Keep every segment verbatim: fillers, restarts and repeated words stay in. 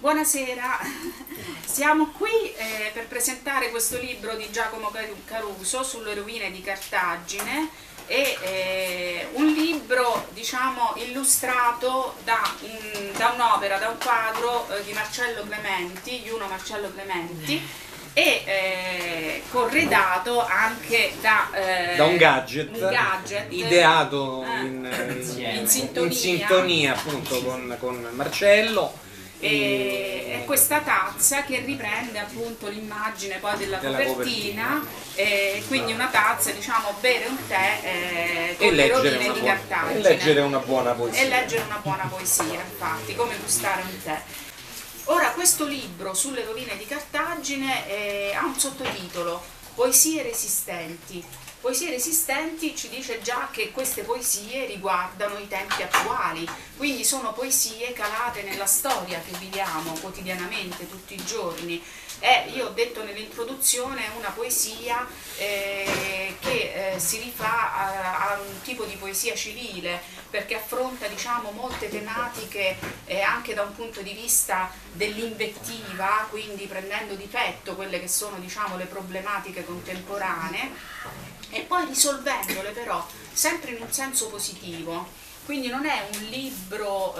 Buonasera, siamo qui eh, per presentare questo libro di Giacomo Caruso sulle rovine di Cartagine, e eh, un libro diciamo illustrato da un'opera, da, da un quadro eh, di Marcello Clementi, Juno Marcello Clementi, e eh, corredato anche da, eh, da un, gadget, un gadget ideato eh, in, in, in, sintonia. in sintonia appunto con, con Marcello. E questa tazza che riprende appunto l'immagine poi della, della copertina, copertina. E quindi una tazza, diciamo, bere un tè eh, con le rovine di Cartagine e leggere una buona poesia e leggere una buona poesia, infatti, come gustare un tè. Ora, questo libro sulle rovine di Cartagine eh, ha un sottotitolo: Poesie resistenti. Poesie resistenti ci dice già che queste poesie riguardano i tempi attuali, quindi sono poesie calate nella storia che viviamo quotidianamente, tutti i giorni. È, io ho detto nell'introduzione, una poesia eh, che eh, si rifà a, a un tipo di poesia civile, perché affronta diciamo molte tematiche eh, anche da un punto di vista dell'invettiva, quindi prendendo di petto quelle che sono diciamo le problematiche contemporanee, e poi risolvendole però sempre in un senso positivo. Quindi non è un libro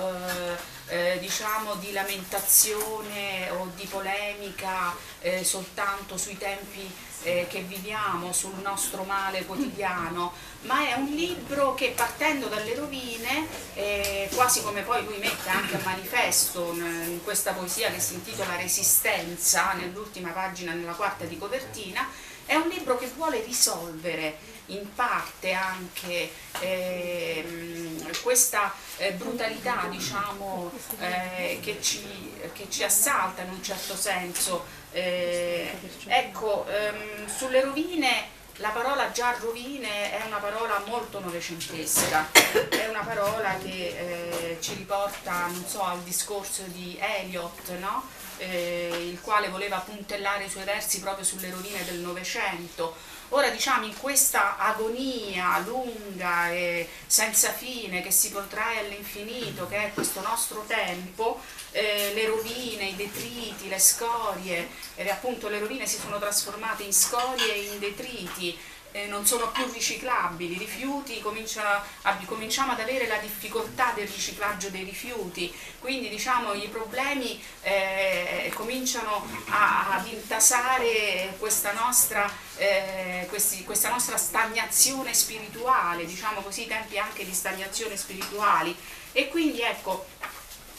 eh, eh, diciamo di lamentazione o di polemica eh, soltanto sui tempi eh, che viviamo, sul nostro male quotidiano, ma è un libro che, partendo dalle rovine, eh, quasi come poi lui mette anche a manifesto in questa poesia che si intitola Resistenza, nell'ultima pagina, nella quarta di copertina, è un libro che vuole risolvere in parte anche eh, questa eh, brutalità diciamo, eh, che, ci, che ci assalta in un certo senso. Eh, ecco, ehm, sulle rovine, la parola già rovine è una parola molto novecentesca, è una parola che eh, ci riporta, non so, al discorso di Eliot, no? Eh, il quale voleva puntellare i suoi versi proprio sulle rovine del Novecento. Ora diciamo, in questa agonia lunga e senza fine che si protrae all'infinito, che è questo nostro tempo, eh, le rovine, i detriti, le scorie, eh, appunto le rovine si sono trasformate in scorie e in detriti, eh, non sono più riciclabili, i rifiuti, comincia, ab, cominciamo ad avere la difficoltà del riciclaggio dei rifiuti, quindi diciamo i problemi eh, cominciano a, ad intasare questa nostra, eh, questi, questa nostra stagnazione spirituale, diciamo così, tempi anche di stagnazione spirituali. E quindi ecco,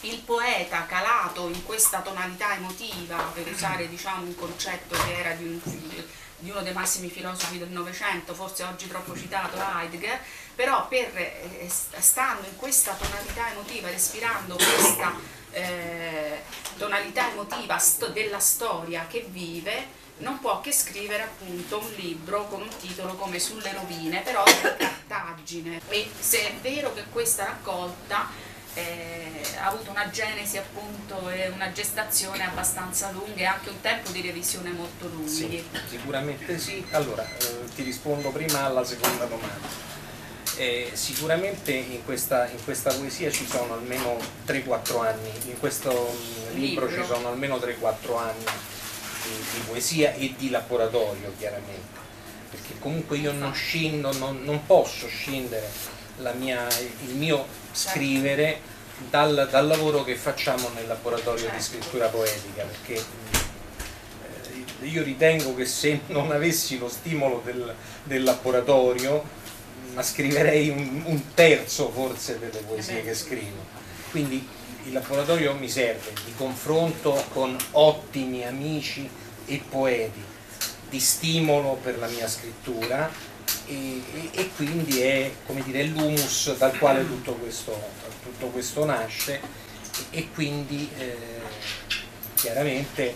il poeta, calato in questa tonalità emotiva, per usare diciamo un concetto che era di un figlio, di uno dei massimi filosofi del Novecento, forse oggi troppo citato, Heidegger, però per, stando in questa tonalità emotiva, respirando questa eh, tonalità emotiva sto della storia che vive, non può che scrivere appunto un libro con un titolo come Sulle rovine, però di Cartagine. E se è vero che questa raccolta Eh, ha avuto una genesi appunto e una gestazione abbastanza lunga e anche un tempo di revisione molto lungo. Sì, sicuramente sì. Allora, eh, ti rispondo prima alla seconda domanda. Eh, sicuramente in questa, in questa poesia ci sono almeno tre quattro anni, in questo libro, libro ci sono almeno tre quattro anni di, di poesia e di laboratorio, chiaramente, perché comunque io non scindo, non, non posso scindere La mia, il mio scrivere dal, dal lavoro che facciamo nel laboratorio di scrittura poetica, perché eh, io ritengo che se non avessi lo stimolo del, del laboratorio, ma scriverei un, un terzo forse delle poesie che scrivo. Quindi il laboratorio mi serve di confronto con ottimi amici e poeti, di stimolo per la mia scrittura, E, e, e quindi è, come dire, l'humus dal quale tutto questo, tutto questo nasce, e, e quindi eh, chiaramente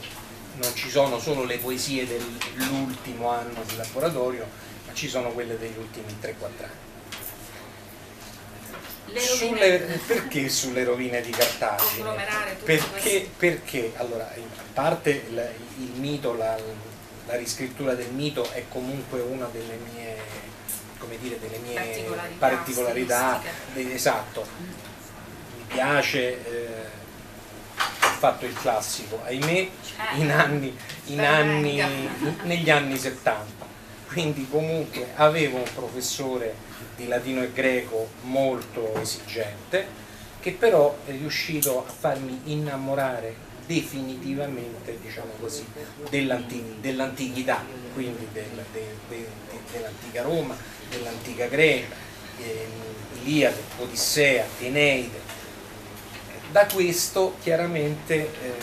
non ci sono solo le poesie dell'ultimo anno di laboratorio, ma ci sono quelle degli ultimi tre quattro anni. Sulle, perché sulle rovine di Cartagine? Perché, perché allora, a parte il, il mito, la, la riscrittura del mito è comunque una delle mie, come dire, delle mie particolarità, particolarità esatto, mi piace eh, fatto il classico, ahimè, in anni, in anni, negli anni settanta. Quindi comunque avevo un professore di latino e greco molto esigente, che però è riuscito a farmi innamorare definitivamente, diciamo così, dell'antichità, quindi del, de, de, de, dell'antica Roma, dell'antica Grecia, eh, Iliade, Odissea, Eneide. Da questo chiaramente, eh,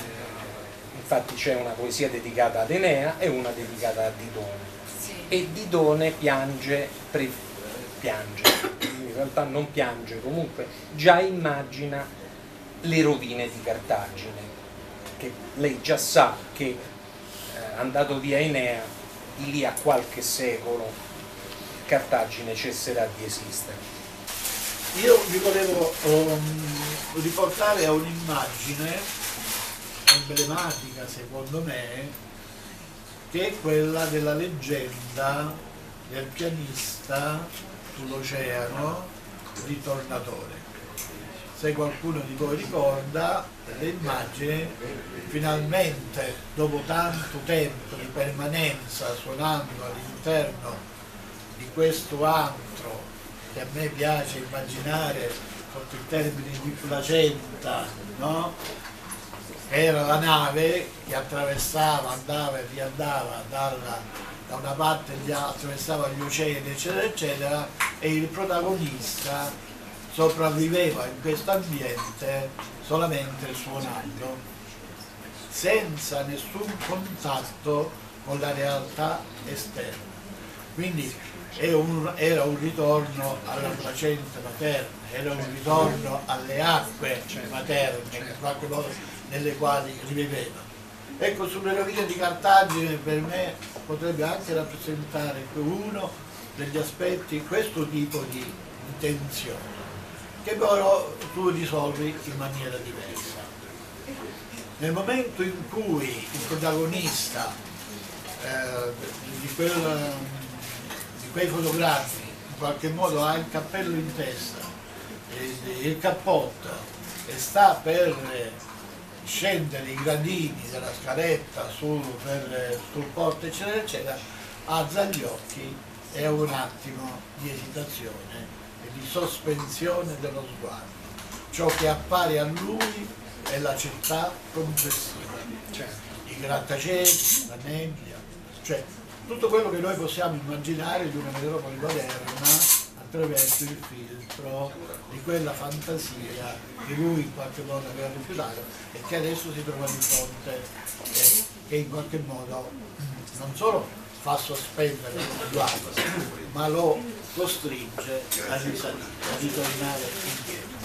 infatti c'è una poesia dedicata ad Enea e una dedicata a Didone, sì. E Didone piange, pre, piange, in realtà non piange, comunque già immagina le rovine di Cartagine, che lei già sa che eh, andato via Enea, di lì a qualche secolo Cartagine cesserà di esistere. Io vi volevo um, riportare a un'immagine emblematica, secondo me, che è quella della leggenda del pianista sull'oceano di Tornatore. Se qualcuno di voi ricorda l'immagine, finalmente dopo tanto tempo di permanenza suonando all'interno di questo antro, che a me piace immaginare sotto il termine di placenta, no? Era la nave che attraversava, andava e riandava dalla, da una parte, attraversava gli oceani, eccetera eccetera, e il protagonista sopravviveva in questo ambiente solamente suonando, senza nessun contatto con la realtà esterna. Quindi è un, era un ritorno alla placenta materna, era un ritorno alle acque materne nelle quali riviveva. Ecco, sulle rovine di Cartagine per me potrebbe anche rappresentare uno degli aspetti, questo tipo di intenzione, che però tu risolvi in maniera diversa. Nel momento in cui il protagonista eh, di, quel, di quei fotografi in qualche modo ha il cappello in testa, il, il cappotto, e sta per scendere i gradini della scaletta sul, per, sul porto, eccetera eccetera, alza gli occhi e ha un attimo di esitazione, di sospensione dello sguardo. Ciò che appare a lui è la città complessiva, cioè i grattacieli, la nebbia, cioè tutto quello che noi possiamo immaginare di una metropoli moderna attraverso il filtro di quella fantasia che lui in qualche modo aveva rifiutato e che adesso si trova di fronte e che in qualche modo non solo fa sospendere lo sguardo, ma lo costringe a risalire, a ritornare indietro.